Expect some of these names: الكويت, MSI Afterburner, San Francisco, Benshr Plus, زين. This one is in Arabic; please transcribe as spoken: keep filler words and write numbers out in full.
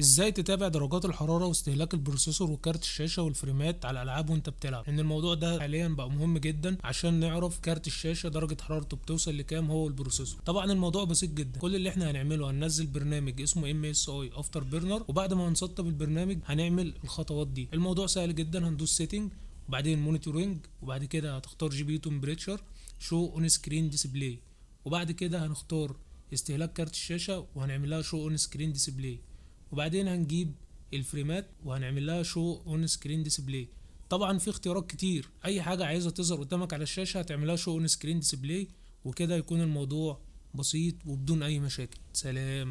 ازاي تتابع درجات الحراره واستهلاك البروسيسور وكارت الشاشه والفريمات على الالعاب وانت بتلعب، لان الموضوع ده حاليا بقى مهم جدا عشان نعرف كارت الشاشه درجه حرارته بتوصل لكام هو البروسيسور. طبعا الموضوع بسيط جدا، كل اللي احنا هنعمله هننزل برنامج اسمه إم إس آي Afterburner، وبعد ما هنسطب البرنامج هنعمل الخطوات دي. الموضوع سهل جدا، هندوس سيتنج وبعدين مونيتورنج، وبعد كده هتختار جي بي تمبريتشر شو اون سكرين ديسبلاي، وبعد كده هنختار استهلاك كارت الشاشه وهنعمل لها شو اون سكرين ديسبلاي، وبعدين هنجيب الفريمات وهنعمل لها شو اون سكرين ديسبلاي. طبعا في اختيارات كتير، اي حاجه عايزها تظهر قدامك على الشاشه هتعملها شو اون سكرين ديسبلاي، وكده يكون الموضوع بسيط وبدون اي مشاكل. سلام.